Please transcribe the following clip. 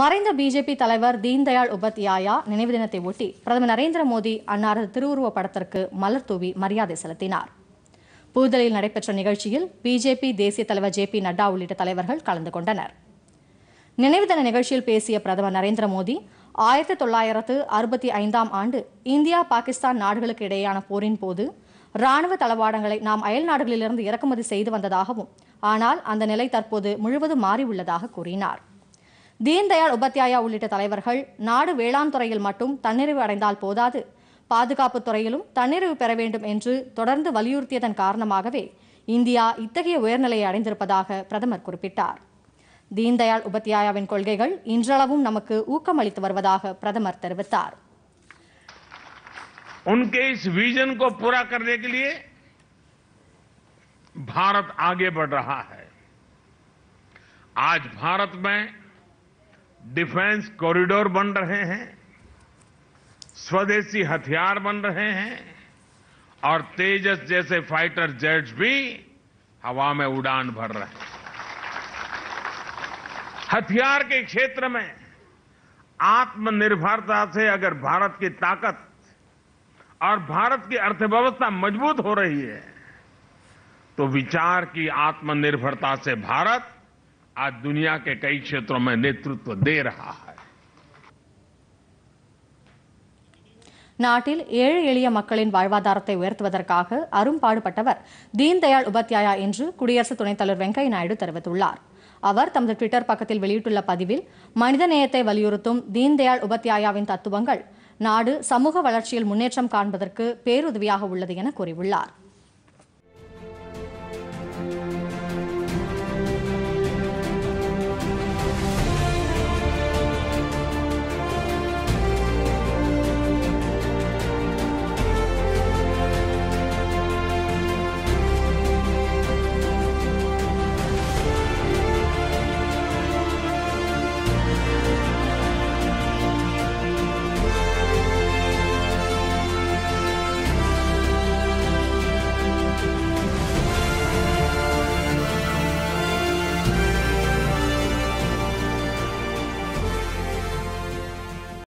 மறைந்த बीजेपी தலைவர் दीन दयाल उपाध्याय நினைவு தினத்தை ஒட்டி பிரதமர் நரேந்திர மோடி அன்னாரது திருவுருவ படத்திற்கு மலர் தூவி மரியாதை செலுத்தினார். புதுதில்லியில் நடைபெற்ற நிகழ்ச்சியில் बीजेपी தேசிய தலைவர் ஜேபி நட்டா உள்ளிட்ட தலைவர்கள் கலந்து கொண்டனர். நினைவு தின நிகழ்ச்சியில் பேசிய பிரதமர் நரேந்திர மோடி 1965ஆம் ஆண்டு இந்தியா பாகிஸ்தான் நாடுகளுக்கு இடையேயான போரின் போது ராணுவ தளவாடங்களை நாம் அயல் நாடுகளிலிருந்து இறக்குமதி செய்து வந்ததாகவும் ஆனால் அந்த நிலை தற்போது முழுவதும் மாறி உள்ளதாக கூறினார். दीन दयाल उपाध्याय உள்ளிட்ட தலைவர்கள் நாடு வேளாண் துறையில் மட்டும் தன்னிறைவு அடைந்தால் போதாது பாதுகாப்பு துறையிலும் தன்னிறைவு பெற வேண்டும் என்று தொடர்ந்து வலியுறுத்தியதன் காரணமாகவே இந்தியா இத்தகைய உயர்நிலையை அடைந்திருப்பதாக பிரதமர் குறிப்பிட்டார். தீன் தயாள் உபாத்யாயாவின் கொள்கைகள் இன்றளவும் நமக்கு ஊக்கமளித்து வருவதாக பிரதமர் தெரிவித்தார். उनके इस विजन को पूरा करने के लिए भारत आगे बढ़ रहा है. आज भारत में डिफेंस कॉरिडोर बन रहे हैं, स्वदेशी हथियार बन रहे हैं और तेजस जैसे फाइटर जेट्स भी हवा में उड़ान भर रहे हैं. हथियार के क्षेत्र में आत्मनिर्भरता से अगर भारत की ताकत और भारत की अर्थव्यवस्था मजबूत हो रही है तो विचार की आत्मनिर्भरता से भारत आज दुनिया के कई क्षेत्रों में नेतृत्व दे रहा है. நாட்டில் ஏழை எளிய மக்களின் வாழ்வாதாரத்தை உயர்த்துவதற்காக அரும்பாடுபட்டவர் தீன் தயாள் உபாத்யாயா என்று குடியரசு துணைத் தலைவர் வெங்கையா நாயுடு தெரிவித்துள்ளார். அவர் தமது ட்விட்டர் பக்கத்தில் வெளியிட்டுள்ள பதிவில் மனிதநேயத்தை வலியுறுத்தும் தீன் தயாள் உபாத்யாயாவின் தத்துவங்கள் நாடு சமூக வளர்ச்சியில் முன்னேற்றம் காண்பதற்கு பேருதவியாக உள்ளது என கூறியுள்ளார்.